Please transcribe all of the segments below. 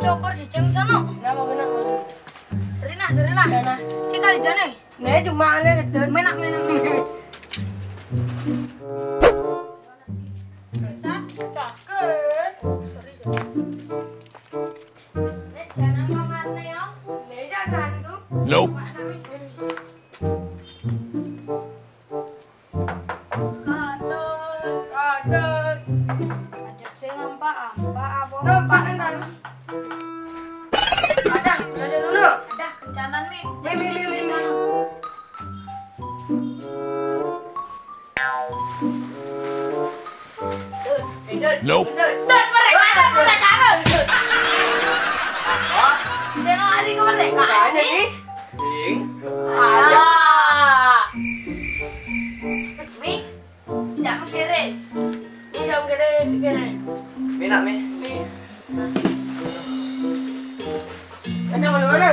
copor si ceng sano. Napa benar? Serena, Serena. Nana. Cik kali jane. Nek cuma ane dan menak-menak. Cak, caket. Sorry, sorry. Nek jana kamarne yo. Nek jasan tu. Nope. Nope. Dut mereka ada pula cara. Oh, saya hari ke mereka ni. Sing. Ada. Mi, jam kiri. Mi jam kiri kiri. Mi nak mi. Mi. Ada mana mana.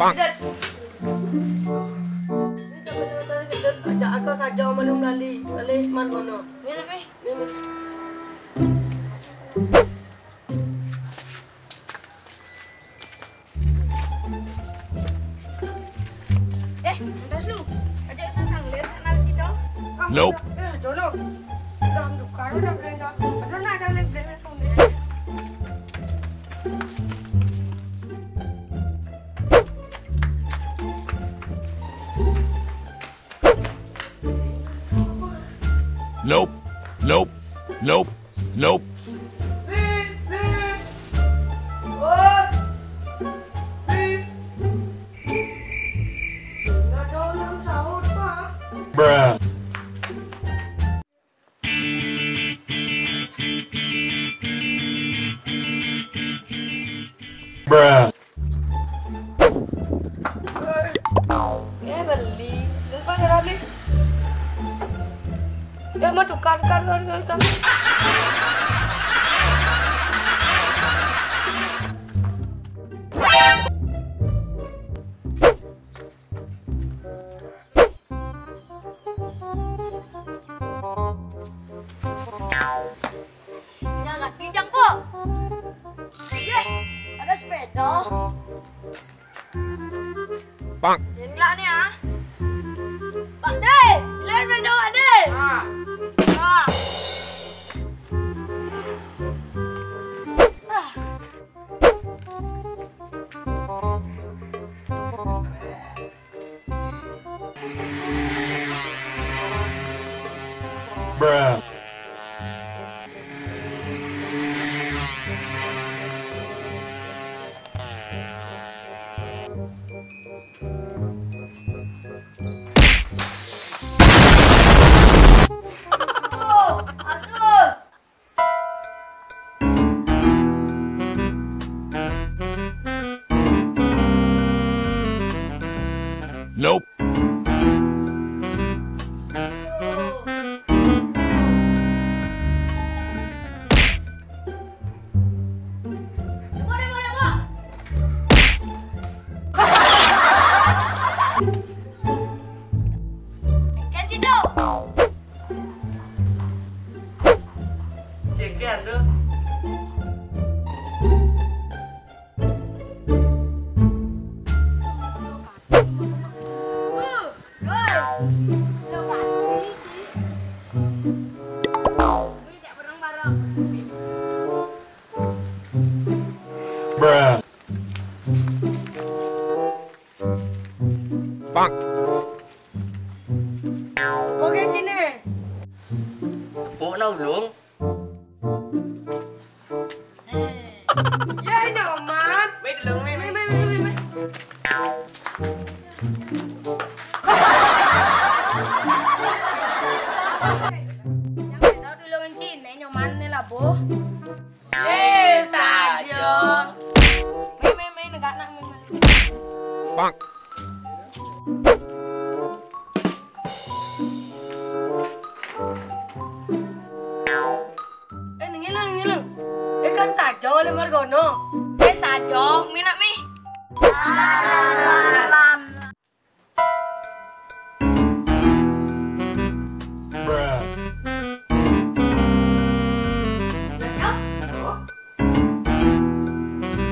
Bang. Dut. Mi sampai datang ke dut. Ajak aku kacau malam lali. Lali mana mana. Mi nak mi. Mi. Terus lu, ajak saya sanglir kenal si tau. Nope. Jono, kita ambil karu dah berenda. Aduh, nak jalan berenda pun dia. Nope, nope, nope, nope. Bang. Gelak ni ah. Pak Dai, gelak sepeda Pak Dai. Ha. Ha. Ah. Bruh. Nope.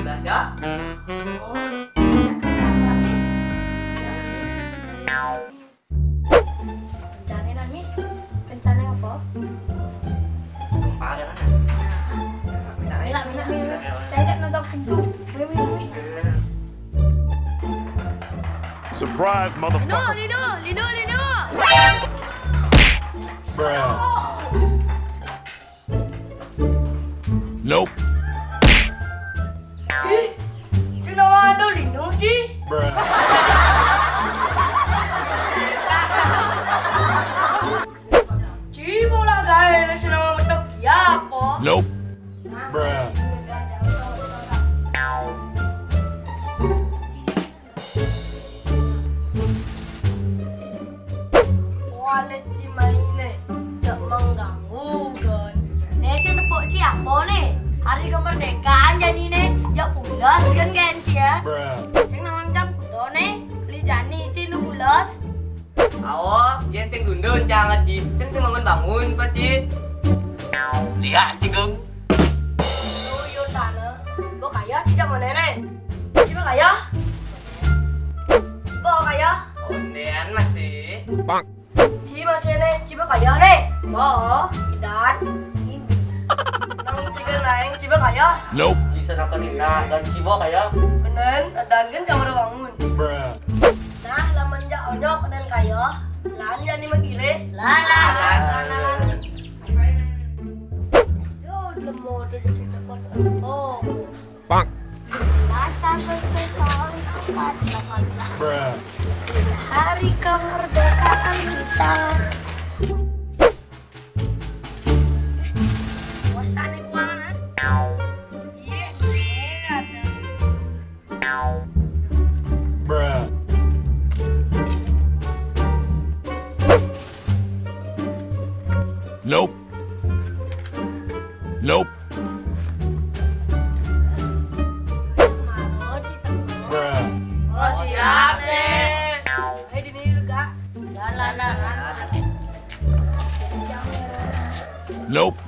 Dah siap. ¡Carla! Kencangin lah Mi, kencangin apa? Kumpah kan? Minat. Saya tak nonton gedung. Surprise, motherfucker! Lino! Nope. Sudah ada Lino ji. Ji bola gaya nasi nama betul siapa? Nope. Walet ji mainnya tak mengganggu kan? Nasi tepuk siapa ni? Hari kemerdekaan jani ni, jak pulas kan kan cia? Seng namang jam kudo ni, li jani cie nu pulas. Awo, jen seng gundon cangat cie, seng bangun bangun pak cie. Lihat cikung. Yo tanah, bo kaya cie jaman nenek. Cie bo kaya? Bo kaya? Ondean masih. Bang. Cie masih nek, cie bo kaya nek. Bo, idan. Naik ciba kaya? Nope. Cisa nak terina dan ciba kaya? Kenen dan kan kamu dah bangun. Nah, laman jak onyok dan kaya. Lahan jadi megile. Lahan. Jauh lemo dari situ kot. Oh. Bang. Masa persetujuan apa dilakukan? Hari kemerdekaan kita. Nope. Oh siap deh. Hei di sini juga. Jalan. Nope.